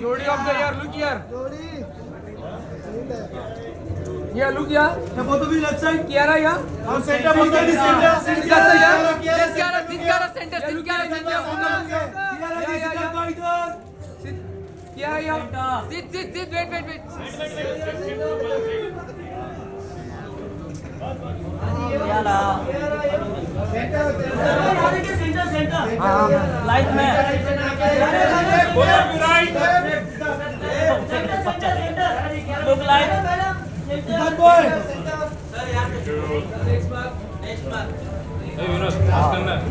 जोड़ी of the year, look here जोड़ी, ये लुक हियर, ये both of the left side कियारा, या और centre both of the centre कियारा, या लेफ्ट कियारा कियारा सेंटर कियारा सेंटर कियारा इधर कियारा, या sit sit sit wait wait wait Kiara centre centre centre light में right look like good boy sir यार नेक्स्ट बार ए विनोद पास करना है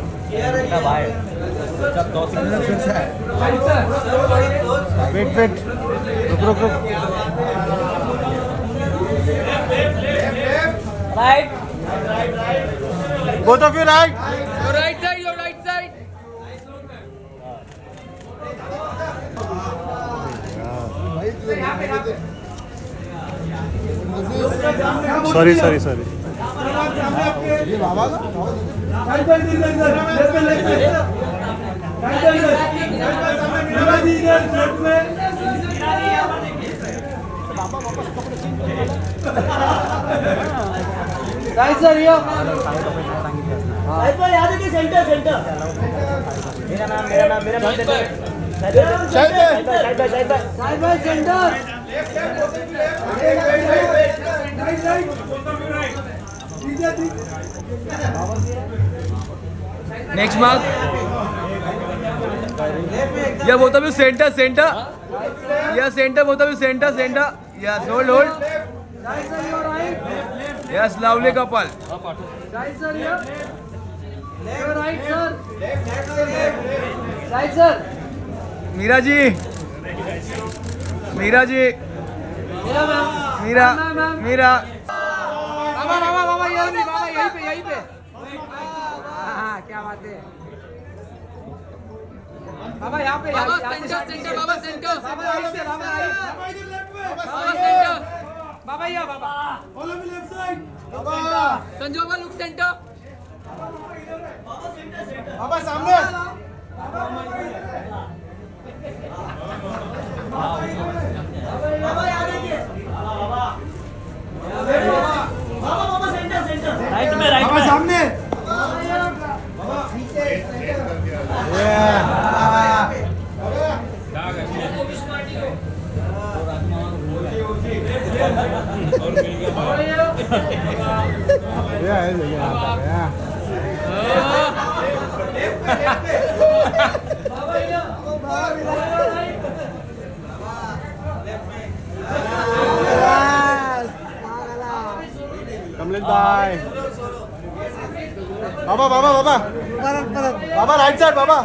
भाई जब 2 3 मिनट से राइट सर वेट वेट रुक right both of you right right side your right side sorry sorry sorry काय सर यो याद है कि सेंटर सेंटर मेरा नाम side by centre left side right side next mark या बोलता भी सेंटर सेंटर या सेंटर बोलता भी सेंटर सेंटर या hold hold yes lovely couple right sir Meera ji Meera बाबा यहीं पे हाँ क्या बात है बाबा यहाँ पे बाबा या बाबा संजो का लुक सेंटर बाबा सामने बाबा याद है कि बाबा सेंटर राइट में सामने बाबा नीचे बाय बाबा बाबा बाबा बाबा राइट साइड बाबा